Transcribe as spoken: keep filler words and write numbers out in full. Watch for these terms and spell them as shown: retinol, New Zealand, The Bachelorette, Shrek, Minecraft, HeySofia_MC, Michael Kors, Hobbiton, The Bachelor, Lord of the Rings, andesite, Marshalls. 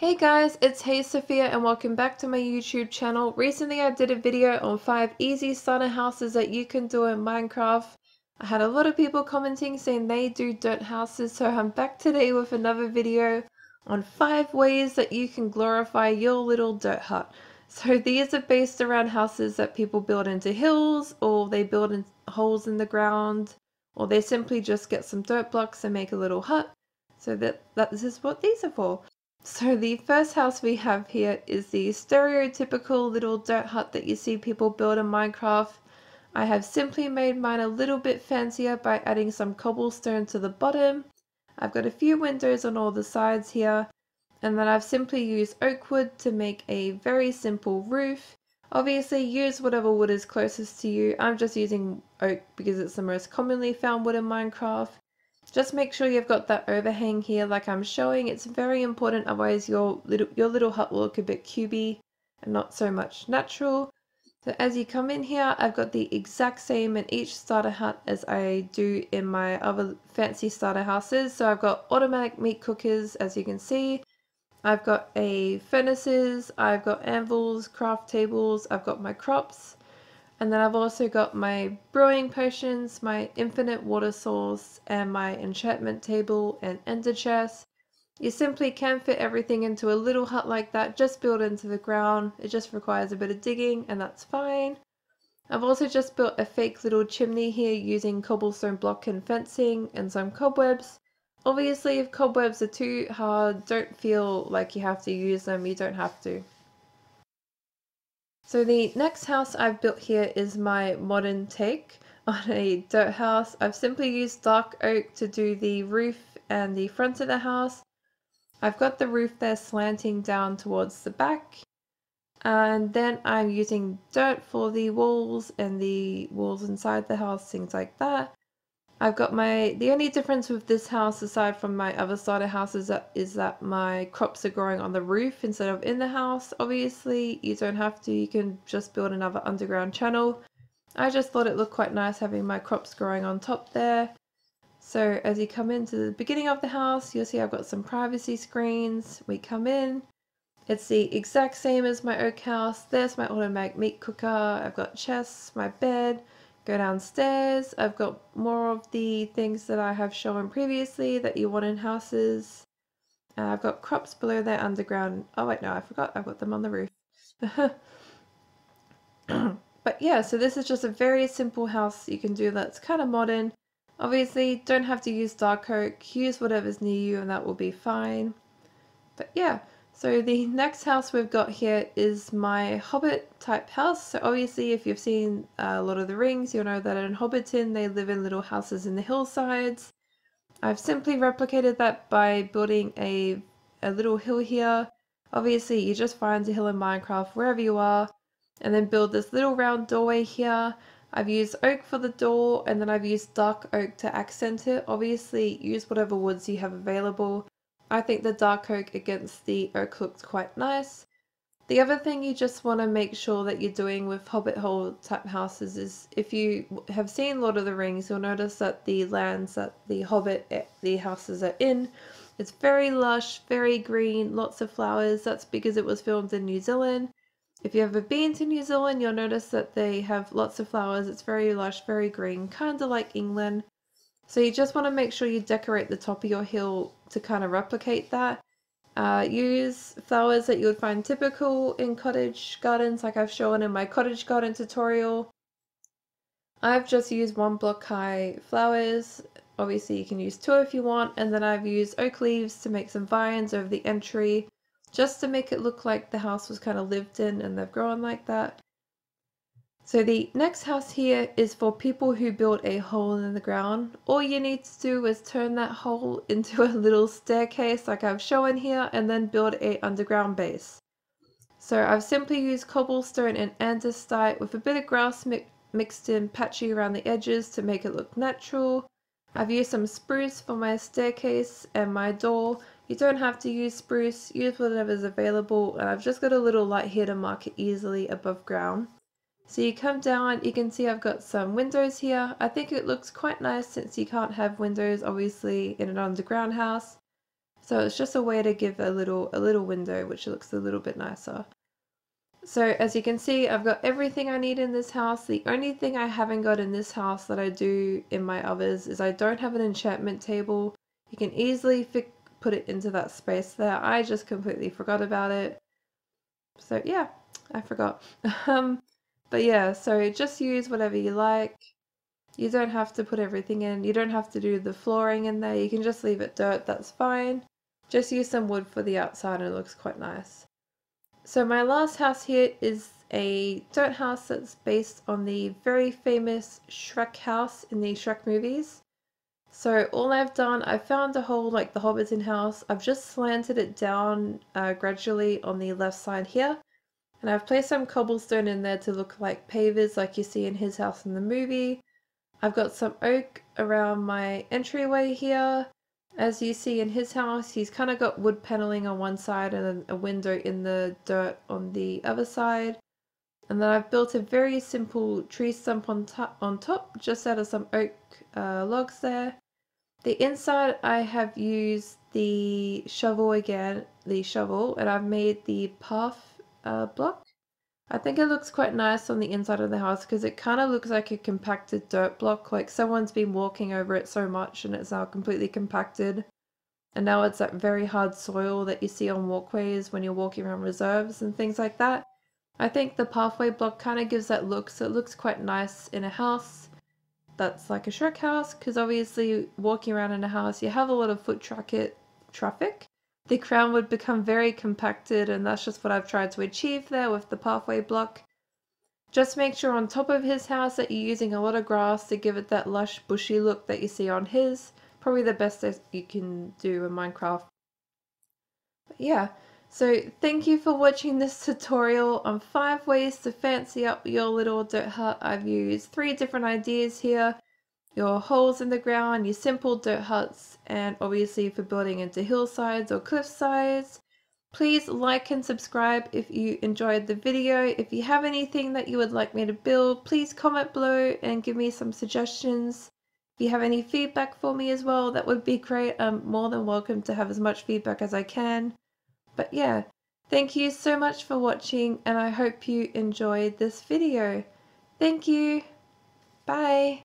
Hey guys, it's HeySofia and welcome back to my YouTube channel. Recently I did a video on five easy starter houses that you can do in Minecraft. I had a lot of people commenting saying they do dirt houses, so I'm back today with another video on five ways that you can glorify your little dirt hut. So these are based around houses that people build into hills, or they build in holes in the ground, or they simply just get some dirt blocks and make a little hut. So that, that this is what these are for. So the first house we have here is the stereotypical little dirt hut that you see people build in Minecraft. I have simply made mine a little bit fancier by adding some cobblestone to the bottom. I've got a few windows on all the sides here, and then I've simply used oak wood to make a very simple roof. Obviously use whatever wood is closest to you. I'm just using oak because it's the most commonly found wood in Minecraft. Just make sure you've got that overhang here like I'm showing. It's very important, otherwise your little, your little hut will look a bit cubey and not so much natural. So as you come in here, I've got the exact same in each starter hut as I do in my other fancy starter houses. So I've got automatic meat cookers, as you can see. I've got a furnaces, I've got anvils, craft tables, I've got my crops. And then I've also got my brewing potions, my infinite water source, and my enchantment table and ender chest. You simply can fit everything into a little hut like that, just built into the ground. It just requires a bit of digging, and that's fine. I've also just built a fake little chimney here using cobblestone block and fencing and some cobwebs. Obviously, if cobwebs are too hard, don't feel like you have to use them. You don't have to. So the next house I've built here is my modern take on a dirt house. I've simply used dark oak to do the roof and the front of the house. I've got the roof there slanting down towards the back. And then I'm using dirt for the walls and the walls inside the house, things like that. I've got my, the only difference with this house aside from my other starter houses is that my crops are growing on the roof instead of in the house. Obviously you don't have to, you can just build another underground channel. I just thought it looked quite nice having my crops growing on top there. So as you come into the beginning of the house, you'll see I've got some privacy screens. We come in, it's the exact same as my oak house. There's my automatic meat cooker, I've got chests, my bed. Go downstairs, I've got more of the things that I have shown previously that you want in houses. Uh, I've got crops below there underground. Oh wait, no, I forgot, I've got them on the roof. But yeah, so this is just a very simple house you can do that's kind of modern. Obviously, don't have to use dark oak, use whatever's near you and that will be fine. But yeah, so the next house we've got here is my Hobbit type house. So obviously if you've seen uh, Lord of the Rings, you'll know that in Hobbiton they live in little houses in the hillsides. I've simply replicated that by building a, a little hill here. Obviously you just find a hill in Minecraft wherever you are and then build this little round doorway here. I've used oak for the door and then I've used dark oak to accent it. Obviously use whatever woods you have available. I think the dark oak against the oak looks quite nice. The other thing you just want to make sure that you're doing with hobbit hole type houses is if you have seen Lord of the Rings, you'll notice that the lands that the hobbit, the houses are in, it's very lush, very green, lots of flowers. That's because it was filmed in New Zealand. If you've ever been to New Zealand, you'll notice that they have lots of flowers. It's very lush, very green, kind of like England. So you just want to make sure you decorate the top of your hill to kind of replicate that. Uh, use flowers that you would find typical in cottage gardens like I've shown in my cottage garden tutorial. I've just used one block high flowers. Obviously you can use two if you want, and then I've used oak leaves to make some vines over the entry just to make it look like the house was kind of lived in and they've grown like that. So the next house here is for people who build a hole in the ground. All you need to do is turn that hole into a little staircase like I've shown here and then build a underground base. So I've simply used cobblestone and andesite with a bit of grass mi mixed in patchy around the edges to make it look natural. I've used some spruce for my staircase and my door. You don't have to use spruce, use whatever's available, and I've just got a little light here to mark it easily above ground. So you come down, you can see I've got some windows here. I think it looks quite nice since you can't have windows obviously in an underground house. So it's just a way to give a little, a little window which looks a little bit nicer. So as you can see, I've got everything I need in this house. The only thing I haven't got in this house that I do in my others is I don't have an enchantment table. You can easily fi- put it into that space there. I just completely forgot about it. So yeah, I forgot. um, but yeah, so just use whatever you like. You don't have to put everything in. You don't have to do the flooring in there. You can just leave it dirt, that's fine. Just use some wood for the outside and it looks quite nice. So my last house here is a dirt house that's based on the very famous Shrek house in the Shrek movies. So all I've done, I found a hole like the Hobbiton house. I've just slanted it down uh, gradually on the left side here. And I've placed some cobblestone in there to look like pavers like you see in his house in the movie. I've got some oak around my entryway here. As you see in his house, he's kind of got wood paneling on one side and a window in the dirt on the other side. And then I've built a very simple tree stump on, to on top, just out of some oak uh, logs there. The inside, I have used the shovel again, the shovel, and I've made the path uh, block. I think it looks quite nice on the inside of the house because it kind of looks like a compacted dirt block, like someone's been walking over it so much and it's now completely compacted. And now it's that very hard soil that you see on walkways when you're walking around reserves and things like that. I think the pathway block kind of gives that look, so it looks quite nice in a house that's like a Shrek house, because obviously walking around in a house you have a lot of foot traffic. The crown would become very compacted, and that's just what I've tried to achieve there with the pathway block. Just make sure on top of his house that you're using a lot of grass to give it that lush bushy look that you see on his. Probably the best that you can do in Minecraft. But yeah, so thank you for watching this tutorial on five ways to fancy up your little dirt hut. I've used three different ideas here. Your holes in the ground, your simple dirt huts, and obviously for building into hillsides or cliff sides. Please like and subscribe if you enjoyed the video. If you have anything that you would like me to build, please comment below and give me some suggestions. If you have any feedback for me as well, that would be great. I'm more than welcome to have as much feedback as I can. But yeah, thank you so much for watching, and I hope you enjoyed this video. Thank you. Bye.